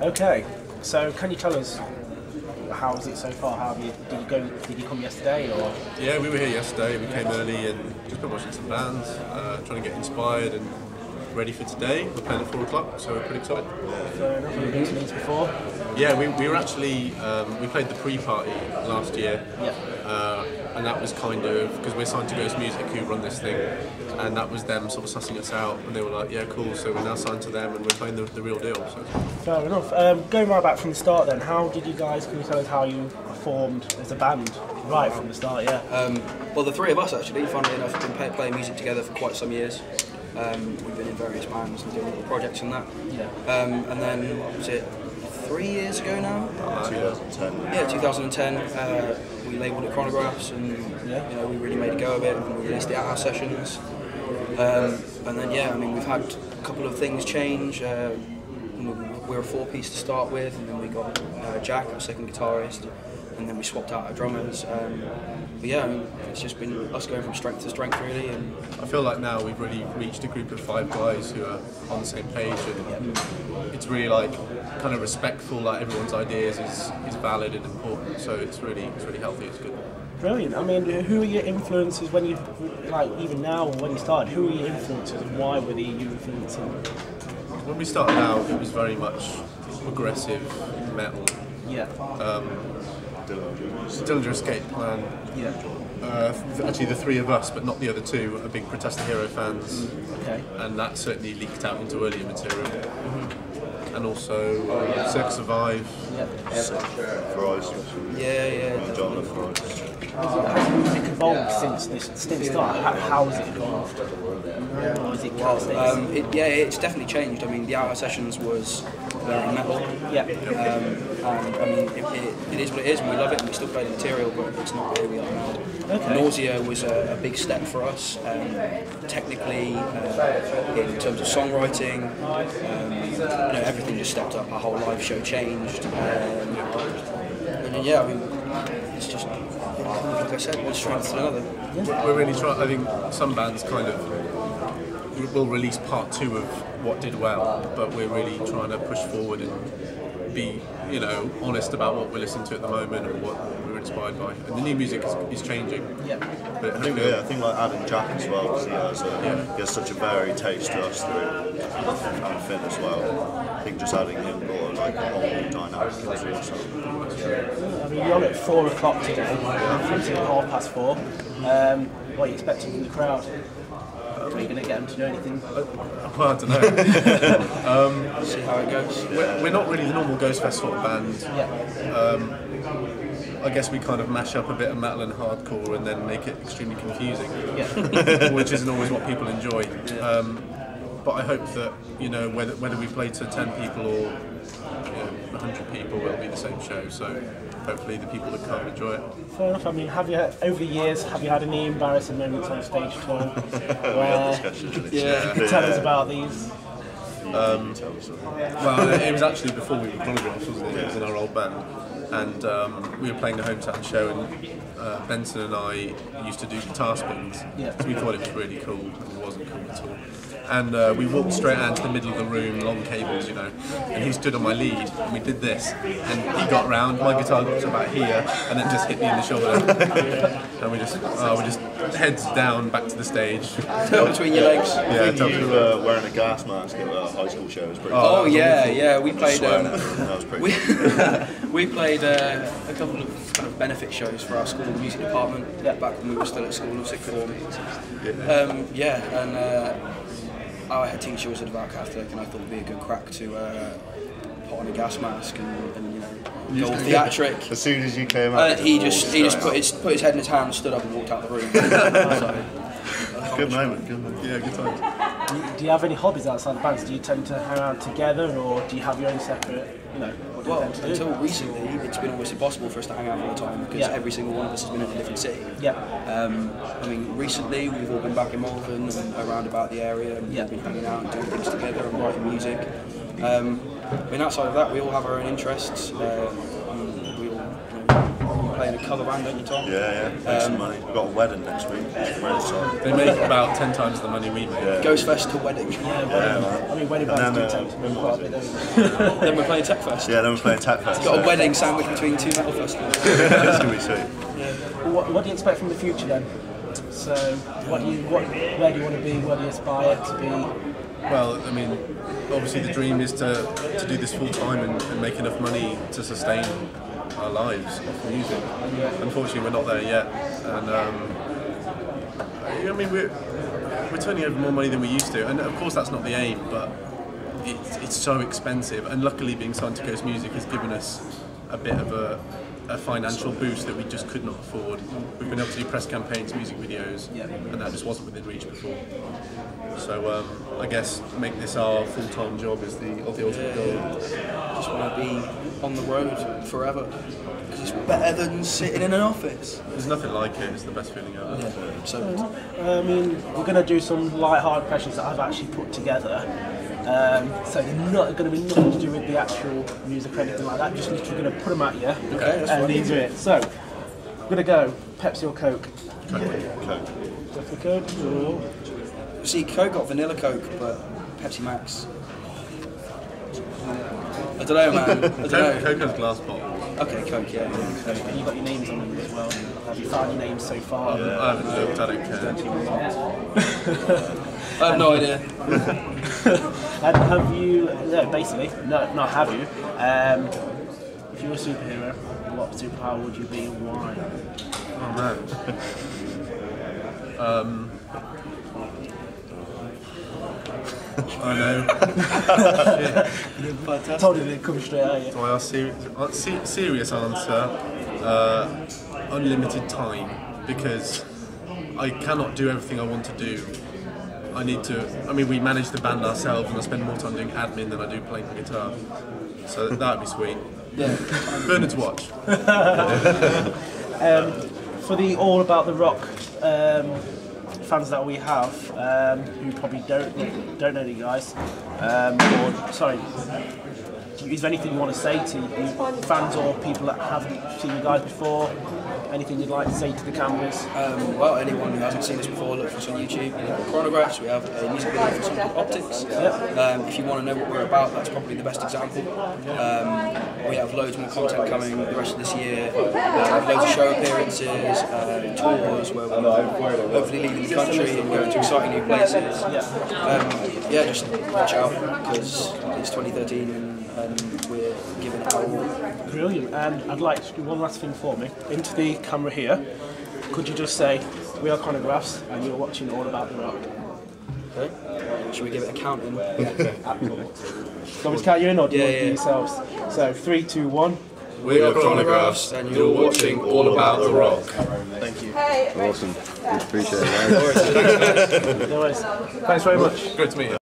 Okay, so can you tell us how is it so far? How have you, did you come yesterday or? Yeah, we were here yesterday. We came early and just been watching some bands, trying to get inspired and ready for today. We're playing at 4 o'clock, so we're pretty excited. Fair enough. We've been to these before. Yeah, we were actually we played the pre-party last year. Yeah. And that was kind of because we're signed to Ghost Music, who run this thing, and that was them sort of sussing us out, and they were like, yeah, cool. So we're now signed to them, and we're playing the real deal. So. Fair enough. Going right back from the start, then, how did you guys? Can you tell us how you formed as a band right from the start? Yeah. Well, the three of us actually, funnily enough, have been playing music together for quite some years. We've been in various bands and doing little projects and that. Yeah. And then what was it? 3 years ago now? 2010. Yeah, 2010. We labelled it Chronographs, and you know, we really made a go of it, and we released it at our sessions. And then yeah, I mean, we've had a couple of things change. We were a four-piece to start with, and then we got Jack, our second guitarist, and then we swapped out our drummers. But yeah, I mean, it's just been us going from strength to strength really. And I feel like now we've really reached a group of five guys who are on the same page, and it's really like kind of respectful, like everyone's ideas is valid and important. So it's really healthy, it's good. Brilliant. I mean, who are your influences when you, like even now or when you started, who are your influences and why were they influencing? When we started out, it was very much progressive metal. Yeah. Dillinger Escape Plan. Yeah. Actually, the three of us, but not the other two, are big Protesta Hero fans. Okay. And that certainly leaked out into earlier material. Mm-hmm. And also Circa Survive. Yeah. Has music evolved since start? How has it evolved? Or is it it's definitely changed. I mean, the Outer Sessions was very metal. Yeah. And I mean, it is what it is, and we love it, and we still play the material, but it's not where we are now. Okay. Nausea was a big step for us, technically, in terms of songwriting, you know, everything just stepped up, our whole live show changed, and yeah, I mean, it's just, like I said, one strength to another. Yeah. We're really trying, I think some bands kind of will release part two of what did well, but we're really trying to push forward and be, you know, honest about what we're listening to at the moment and what we're inspired by. And the new music is changing. Yeah. But I think like adding Jack as well, because he has such a varied taste to us through, and Finn as well. I think just adding him more like a whole new dynamic into it. So. I mean, we're on at 4 o'clock today, until 4:30. What are you expecting from the crowd? Are you going to get them to do anything? Well, I don't know. See how it goes. We're not really the normal Ghostfest sort of band. Yeah. I guess we kind of mash up a bit of metal and hardcore and then make it extremely confusing, yeah. Which isn't always what people enjoy. Yeah. But I hope that, you know, whether we play to 10 people or 100 people, it'll be the same show. So hopefully the people that come enjoy it. Fair enough. I mean, over the years, have you had any embarrassing moments on stage at all? You could tell us about these. Well, it was actually before we were Chronographs, wasn't it? Yeah. It was in our old band, and we were playing a hometown show, and Benson and I used to do guitar spins. Yeah. So we thought it was really cool, and it wasn't cool at all. And we walked straight out into the middle of the room, long cables, you know, and he stood on my lead, and we did this, and he got round, my guitar was about here, and then just hit me in the shoulder, and we just heads down, back to the stage. Between your legs. Yeah, you were wearing a gas mask at a high school show, it was pretty cool. Oh yeah, we played, that was pretty cool. We played a couple of kind of benefit shows for our school music department, back when we were still at school in sixth form. Our head teacher was a devout Catholic, and I thought it'd be a good crack to put on a gas mask and you know, go theatric. As soon as you came out, he just put his head in his hand, stood up, and walked out the room. So, good moment. Yeah, good time. Do you have any hobbies outside the bands? Do you tend to hang out together, or do you have your own separate? You know, until recently, it's been almost impossible for us to hang out all the time because every single one of us has been in a different city. Yeah. I mean, recently we've all been back in Malvern and around about the area, and we've been hanging out and doing things together and writing music. I mean, outside of that, we all have our own interests. We all play playing a cover band, don't you, Tom? Yeah, yeah. Make some money. We've got a wedding next week. They make about 10 times the money we make. Yeah. Ghostfest to wedding. Yeah, wedding. I mean, wedding bands do take quite a bit. Then we're playing Techfest. Yeah, then we're playing Techfest. Got a wedding sandwich between two metal festivals. That's gonna be sweet. Yeah. Well, what do you expect from the future then? So, where do you want to be? Where do you aspire to be? Well, I mean, obviously the dream is to do this full time and make enough money to sustain our lives off music. Unfortunately, we're not there yet, and I mean, we're turning over more money than we used to, and of course that's not the aim, but it's so expensive. And luckily, being signed to Ghost Music has given us a bit of a financial boost that we just could not afford. We've been able to do press campaigns, music videos, and that just wasn't within reach before. So I guess make this our full-time job is the ultimate goal. I just want to be on the road forever. It's better than sitting in an office. There's nothing like it. It's the best feeling ever. Yeah. So I mean, we're going to do some light, hard questions that I've actually put together. So they're not going to be nothing to do with the actual music or anything like that. I'm just literally going to put them at you. Okay, that's fine. These are it. So I'm going to go Pepsi or Coke. Coke. Coke. Definitely Coke. See, Coke got vanilla Coke, but Pepsi Max. I don't know, man. I don't know. Coke has glass bottles. Okay, Coke, yeah. And you've got your names on them as well. Have you found your names so far? Yeah, I haven't looked, I don't care. I have no idea. And have you, no, basically, no, not have you. If you were a superhero, what superpower would you be and why? Oh, man. I know. I told you they'd come straight at you. Well, serious answer, unlimited time, because I cannot do everything I want to do. I need to, I mean, we manage the band ourselves and I spend more time doing admin than I do playing the guitar. So that would be sweet. Yeah. Burner to watch. For the All About the Rock fans that we have, who probably don't know the guys, or sorry, is there anything you want to say to fans or people that haven't seen you guys before? Anything you'd like to say to the cameras? Well, anyone who hasn't seen us before, look for us on YouTube. We have Chronographs, we have a music video for some Optics. Yep. If you want to know what we're about, that's probably the best example. We have loads more content coming the rest of this year. We have loads of show appearances, tours where we're hopefully leaving the country and going to exciting new places. Yeah, just watch out because it's 2013 and we're giving it our all. Brilliant, and I'd like to do one last thing for me. Into the camera here, could you just say, we are Chronographs and you're watching All About the Rock? Okay. Should we give it a count in? Yeah, absolutely. So we count you in or do you want to do yourselves? So 3, 2, 1. We are Chronographs and you're watching All About the Rock. Thank you. Awesome. Appreciate it. No worries. Thanks very much. Good to meet you.